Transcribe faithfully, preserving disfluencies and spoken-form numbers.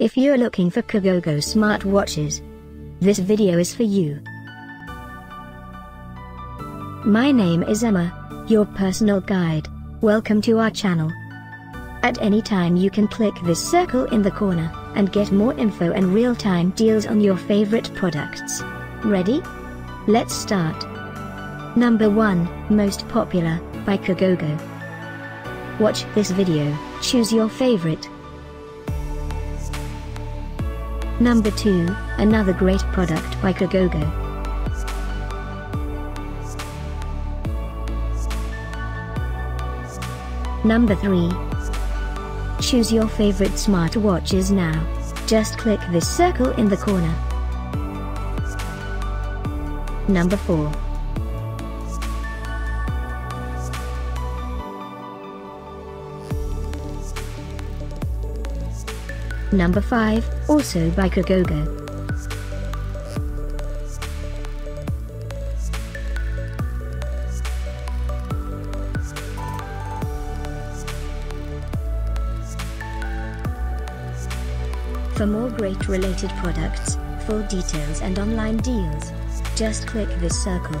If you're looking for KOOGOGO smartwatches, this video is for you. My name is Emma, your personal guide. Welcome to our channel. At any time you can click this circle in the corner, and get more info and real-time deals on your favorite products. Ready? Let's start. Number one, Most Popular, by KOOGOGO. Watch this video, choose your favorite. Number two, Another Great Product by KOOGOGO. Number three. Choose your favorite smartwatches now. Just click this circle in the corner. Number four. Number five, also by KOOGOGO. For more great related products, full details and online deals, just click this circle.